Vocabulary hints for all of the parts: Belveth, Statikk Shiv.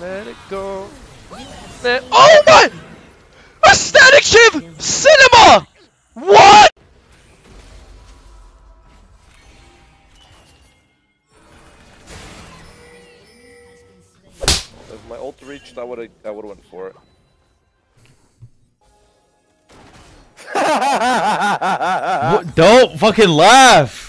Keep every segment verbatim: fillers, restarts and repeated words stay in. Let it go. Let oh my! A Statikk Shiv! Cinema! What? If my ult reached, I would've, I would've went for it. What? Don't fucking laugh!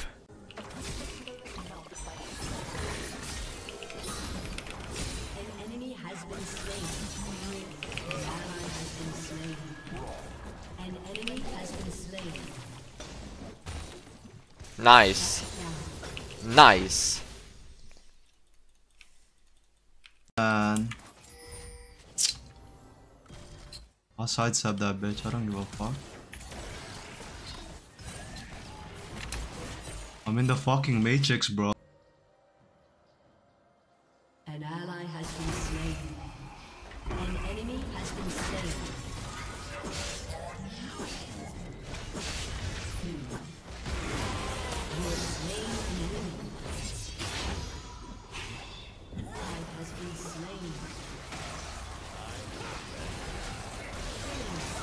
Nice. Nice. Uh, I'll side sub that bitch, I don't give a fuck. I'm in the fucking matrix, bro. An ally has been slain. An enemy has been slain.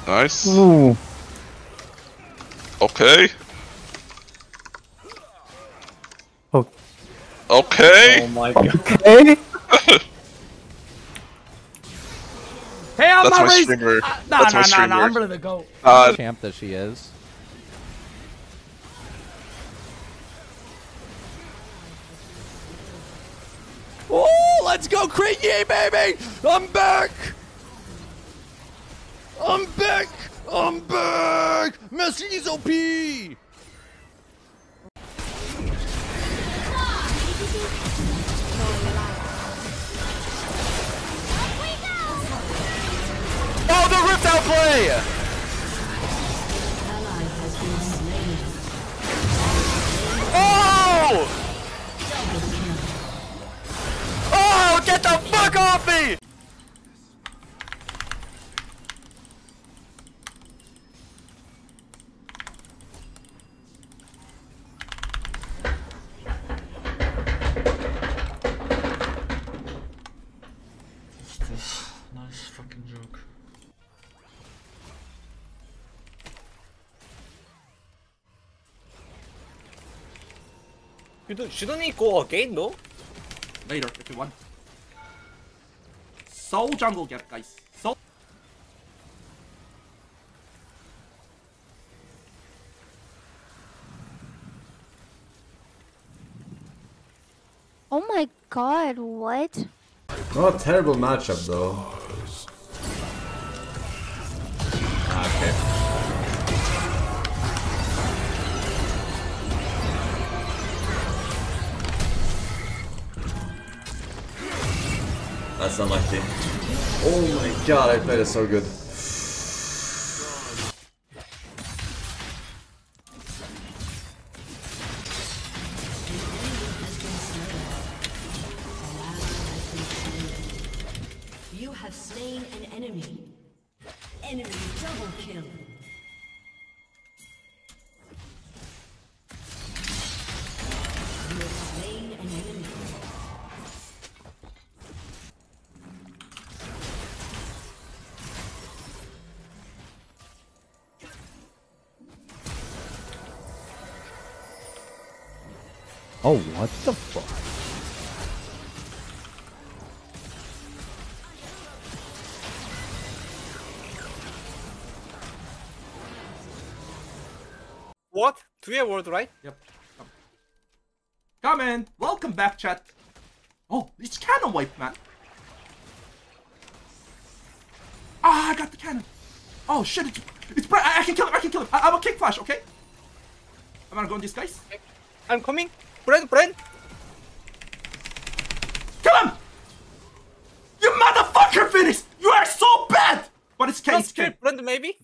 Nice. Ooh. Okay. Oh. Okay. Oh my god. Okay. Hey, I'm That's my race. streamer. Uh, nah, That's nah, my streamer. Nah, nah, I'm gonna go. Uh, champ that she is. Oh, let's go, Kriggy, baby! I'm back. I'm back! I'm back! Messi's O P! Oh, the ripped out play! Oh! Oh, get the fuck off me! Nice fucking joke. You don't, shouldn't he go again though? Later if you want. So jungle gap, guys. So oh my god, what? Not a terrible matchup though. Okay. That's unlucky. Oh my god, I played it so good. You have slain an enemy. Enemy double kill. You have slain an enemy. Oh, what the fuck? What? three A world, right? Yep. Come. Come in! Welcome back, chat! Oh, it's cannon wipe, man! Ah, I got the cannon! Oh shit, it's... it's I, I can kill him, I can kill him! I, I'm a kick flash, okay? I'm gonna go on these guys. Okay. I'm coming! Brent, Brent! Kill him! You motherfucker, Phoenix! You are so bad! But it's K, it's K. Brent, maybe?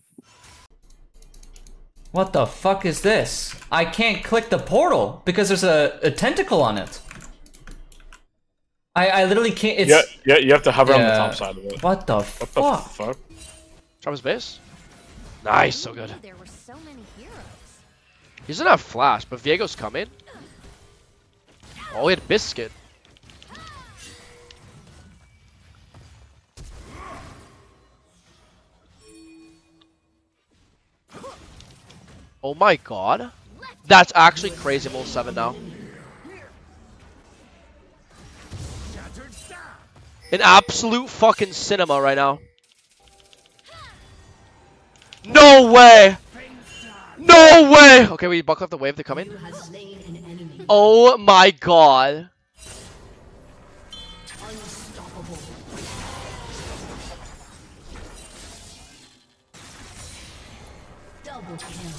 What the fuck is this? I can't click the portal because there's a, a tentacle on it. I I literally can't. It's... Yeah, yeah, you have to hover yeah. on the top side of it. What the what fuck? What the fuck? Travis base? Nice, so good. There were so many heroes. He's gonna have flash, but Viego's coming. Oh, he had biscuit. Oh my god. That's actually crazy. I'm level seven now. An absolute fucking cinema right now. No way! No way! Okay, we buckle up the wave to come in. Oh my god. Double kill.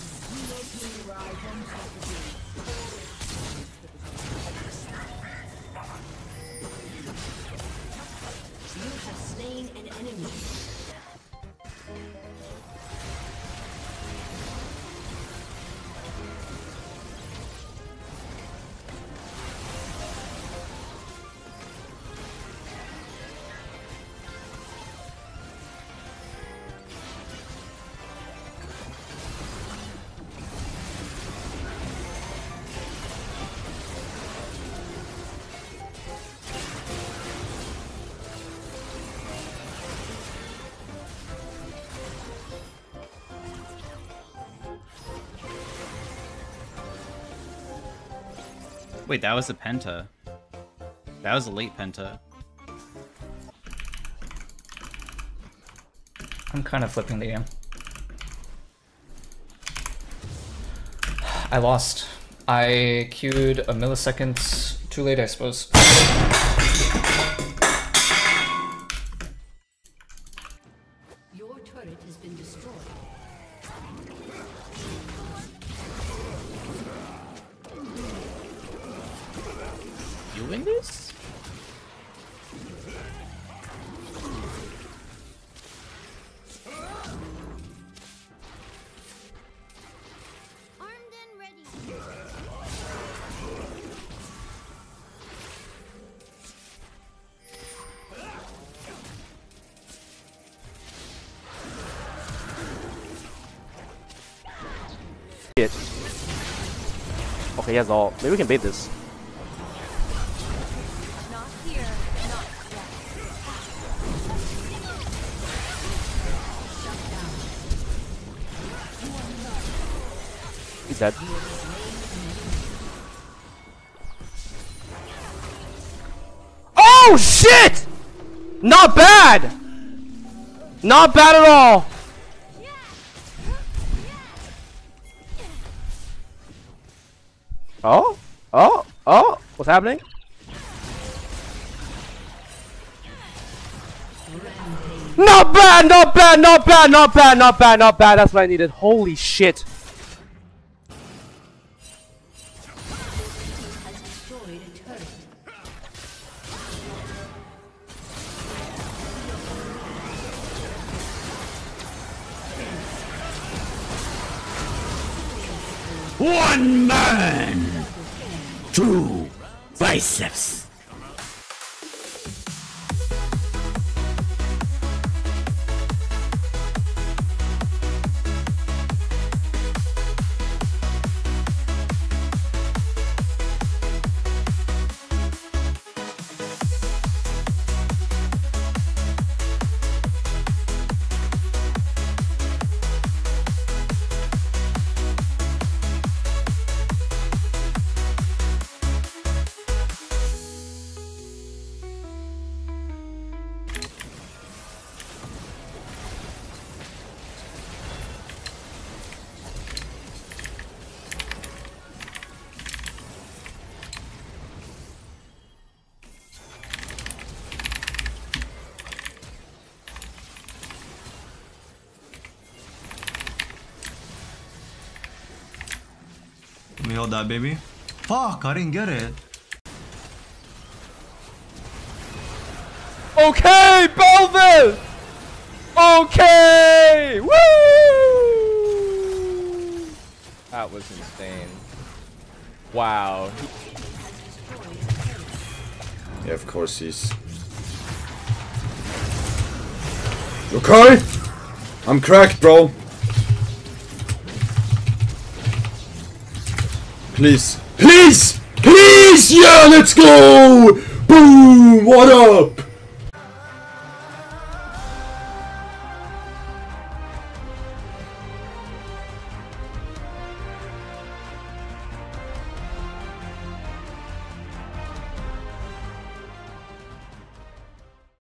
Wait, that was a penta. That was a late penta. I'm kind of flipping the game. I lost. I queued a millisecond too late, I suppose. Your turret has been destroyed. Doing this? Armed and ready. Shit. Okay, he has all. Maybe we can bait this. He's dead. Oh shit! Not bad! Not bad at all! Oh? Oh? Oh? What's happening? Not bad! Not bad! Not bad! Not bad! Not bad! Not bad! That's what I needed. Holy shit! One man, two biceps. We hold that baby. Fuck, I didn't get it. Okay, Belveth! Okay! Woo! That was insane. Wow. Yeah, of course he's. Okay! I'm cracked, bro. Please, please, please, yeah, let's go! Boom, what up?